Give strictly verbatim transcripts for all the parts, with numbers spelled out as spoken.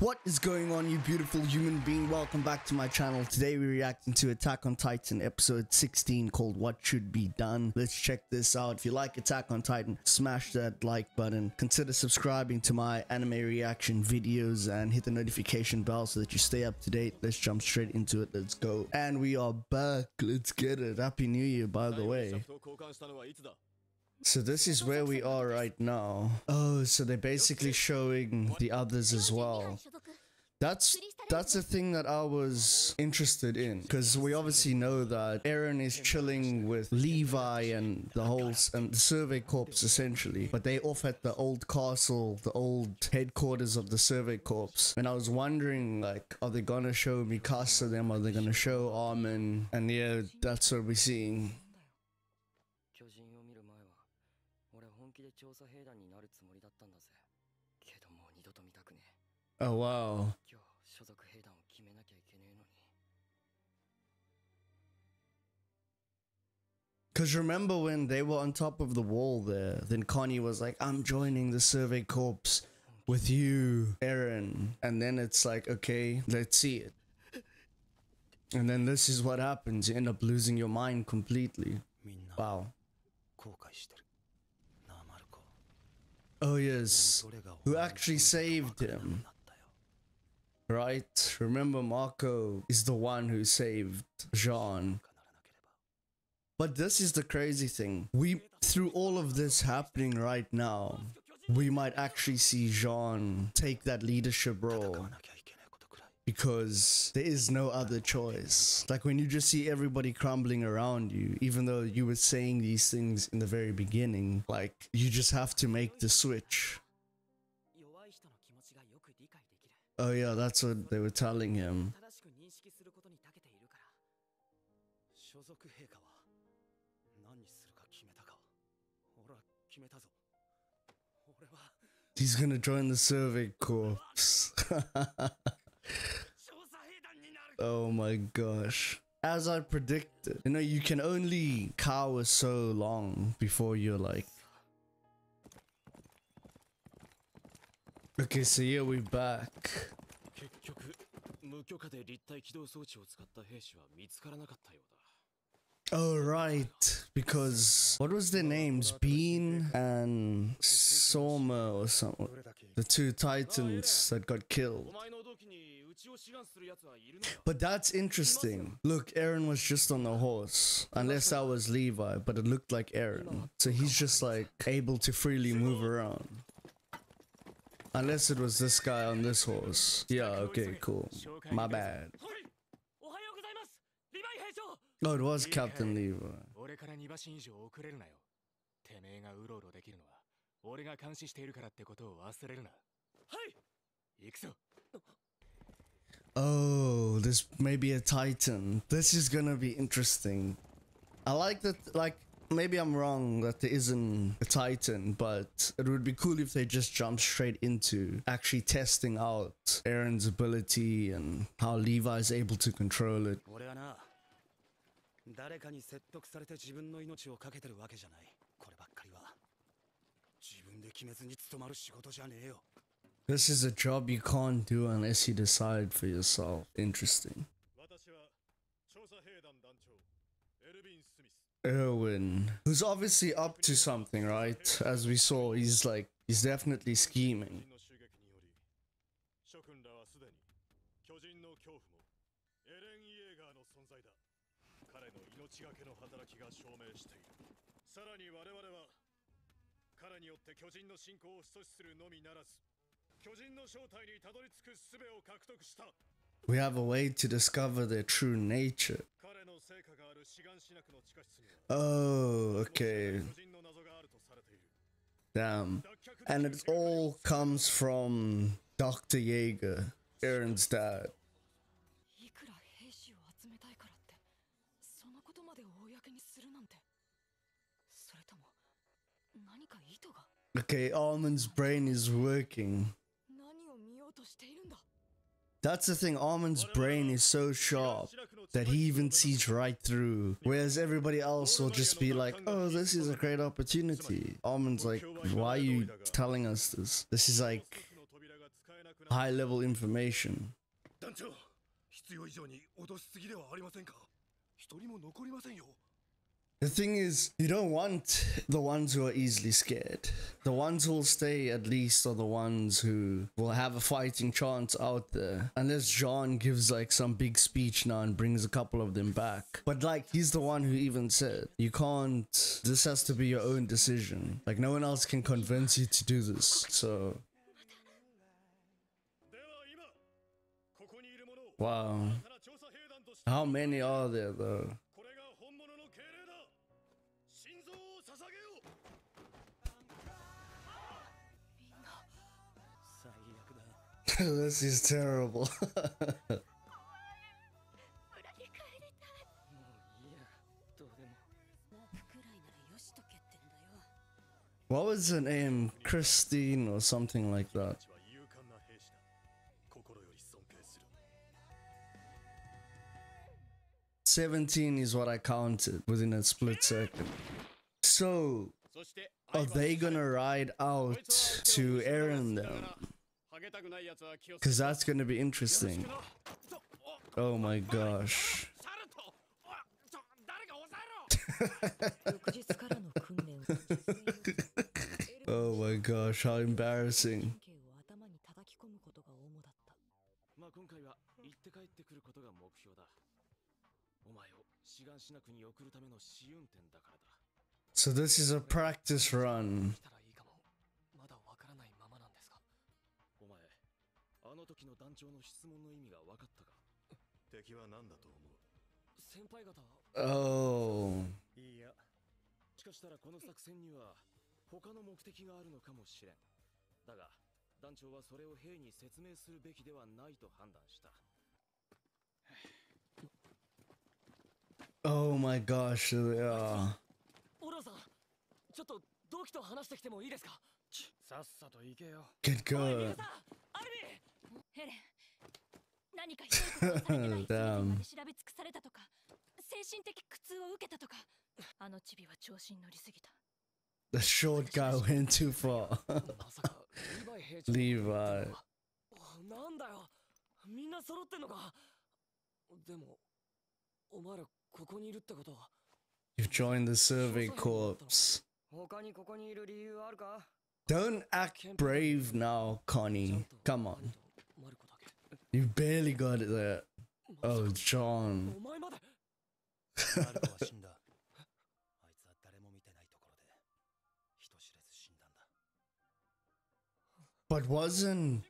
What is going on, you beautiful human being? Welcome back to my channel. Today we're reacting to Attack on Titan episode sixteen called What Should Be Done. Let's check this out. If you like Attack on Titan, smash that like button. Consider subscribing to my anime reaction videos and hit the notification bell so that you stay up to date. Let's jump straight into it. Let's go. And we are back. Let's get it. Happy New Year, by the way. So this is where we are right now. Oh, so they're basically showing the others as well. That's that's the thing that I was interested in, because we obviously know that Eren is chilling with Levi and the whole and the Survey Corps essentially, but they're off at the old castle, the old headquarters of the Survey Corps. And I was wondering, like, are they gonna show Mikasa them? Are they gonna show Armin? And yeah, that's what we're seeing. Oh wow. Because remember when they were on top of the wall there, then Connie was like, I'm joining the Survey Corps with you, Eren. And then it's like, okay, let's see it. And then this is what happens. You end up losing your mind completely. Wow. Oh yes, who actually saved him, right? Remember, Marco is the one who saved Jean. But this is the crazy thing. We, through all of this happening right now, we might actually see Jean take that leadership role, because there is no other choice. Like, when you just see everybody crumbling around you, even though you were saying these things in the very beginning, like, you just have to make the switch. Oh yeah, that's what they were telling him. He's gonna join the Survey Corps. Oh my gosh. As I predicted, you know, you can only cower so long before you're like... Okay, so yeah, we're back. Oh, right. Because what was their names? Bean and Soma or something. The two titans that got killed. But that's interesting. Look, Eren was just on the horse. Unless that was Levi, but it looked like Eren. So he's just like able to freely move around. Unless it was this guy on this horse. Yeah, okay, cool. My bad. Oh, it was Captain Levi. Oh, this may be a Titan. This is gonna be interesting. I like that, like, maybe I'm wrong that there isn't a Titan, but it would be cool if they just jump straight into actually testing out Eren's ability and how Levi is able to control it. This is a job you can't do unless you decide for yourself. Interesting. Erwin, who's obviously up to something, right? As we saw, he's like, he's definitely scheming. We have a way to discover their true nature. Oh, okay. Damn. And it all comes from Doctor Jaeger, Eren's dad. Okay, Armin's brain is working. That's the thing, Armin's brain is so sharp that he even sees right through. Whereas everybody else will just be like, oh, this is a great opportunity. Armin's like, why are you telling us this? This is like, high-level information. The thing is, you don't want the ones who are easily scared. The ones who will stay, at least, are the ones who will have a fighting chance out there. Unless Jean gives, like, some big speech now and brings a couple of them back. But, like, he's the one who even said, you can't... This has to be your own decision. Like, no one else can convince you to do this, so... Wow. How many are there, though? This is terrible. What was her name? Christine or something like that. seventeen is what I counted within a split second. So, are they gonna ride out to Eren then? Because that's going to be interesting. Oh my gosh. Oh my gosh, how embarrassing. So this is a practice run. Oh. Oh my gosh, they are. Good girl. Damn. The short guy went too far. Levi. You've joined the Survey Corps. Don't act brave now, Connie. Come on. You barely got it there. Oh, John. But wasn't...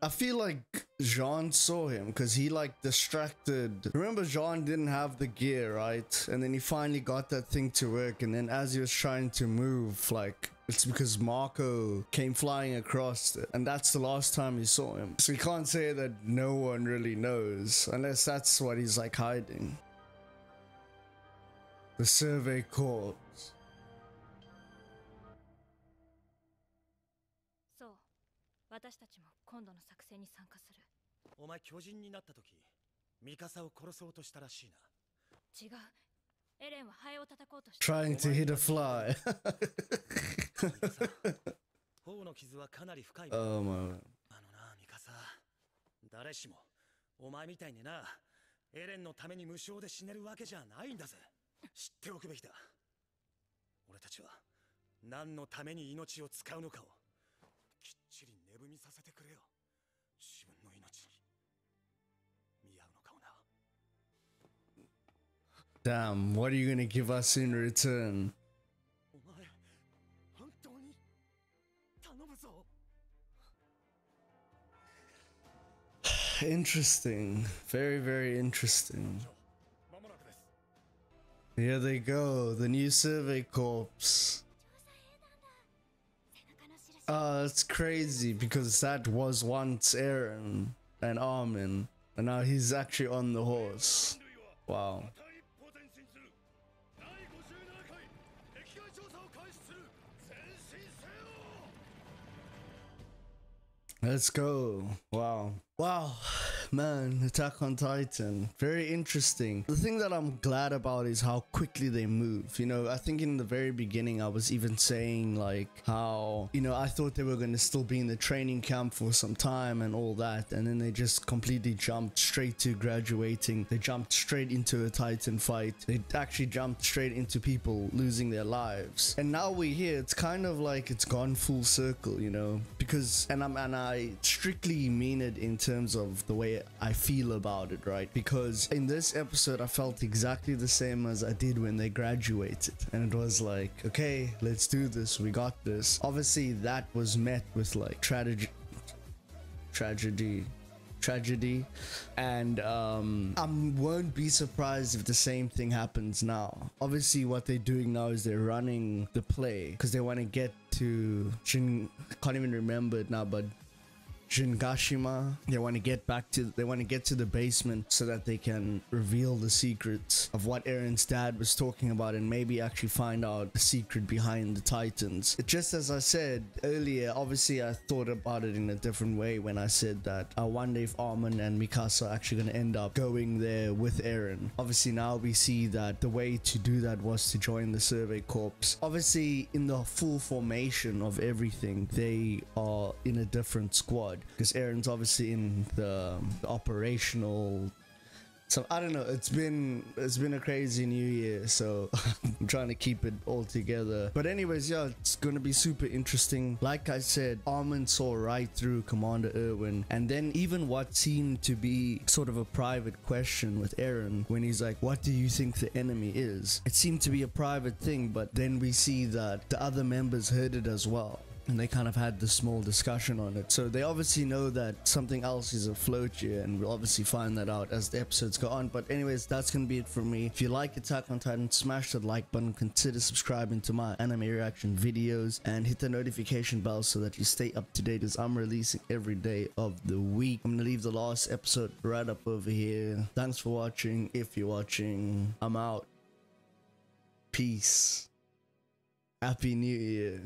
I feel like Jean saw him because he like distracted. Remember, Jean didn't have the gear, right? And then he finally got that thing to work. And then as he was trying to move, like, it's because Marco came flying across it. And that's the last time he saw him. So you can't say that no one really knows unless that's what he's like hiding. The Survey Corps. Trying to hit a fly. Oh my. Damn, what are you gonna give us in return? Interesting. Very, very interesting. Here they go, the new Survey Corps. Uh, it's crazy because that was once Eren and Armin, and now he's actually on the horse. Wow. Let's go. Wow. Wow. man, Attack on Titan, very interesting. The thing that I'm glad about is how quickly they move. You know, I think in the very beginning I was even saying like how, you know, I thought they were going to still be in the training camp for some time and all that, and then they just completely jumped straight to graduating. They jumped straight into a Titan fight. They actually jumped straight into people losing their lives. And now we're here, it's kind of like it's gone full circle, you know, because and I'm and I strictly mean it in terms of the way I feel about it, right? Because in this episode I felt exactly the same as I did when they graduated, and it was like, okay, let's do this, we got this. Obviously that was met with like tragedy tragedy tragedy and um I won't be surprised if the same thing happens now. Obviously what they're doing now is they're running the play because they want to get to Jin, can't even remember it now, but Jingashima. They want to get back to they want to get to the basement so that they can reveal the secrets of what Eren's dad was talking about and maybe actually find out the secret behind the Titans. Just as I said earlier, obviously I thought about it in a different way when I said that I wonder if Armin and Mikasa are actually going to end up going there with Eren. Obviously now we see that the way to do that was to join the Survey Corps. Obviously in the full formation of everything they are in a different squad, because Eren's obviously in the, the operational. So I don't know, it's been it's been a crazy new year, so I'm trying to keep it all together. But anyways, yeah, it's gonna be super interesting. Like I said, Armin saw right through Commander Erwin, and then even what seemed to be sort of a private question with Eren, when he's like, what do you think the enemy is? It seemed to be a private thing, but then we see that the other members heard it as well, and they kind of had this small discussion on it. So they obviously know that something else is afloat here, and we'll obviously find that out as the episodes go on. But anyways, that's gonna be it for me. If you like Attack on Titan, smash that like button, consider subscribing to my anime reaction videos, and hit the notification bell so that you stay up to date, as I'm releasing every day of the week. I'm gonna leave the last episode right up over here. Thanks for watching. If you're watching, I'm out. Peace. Happy New Year.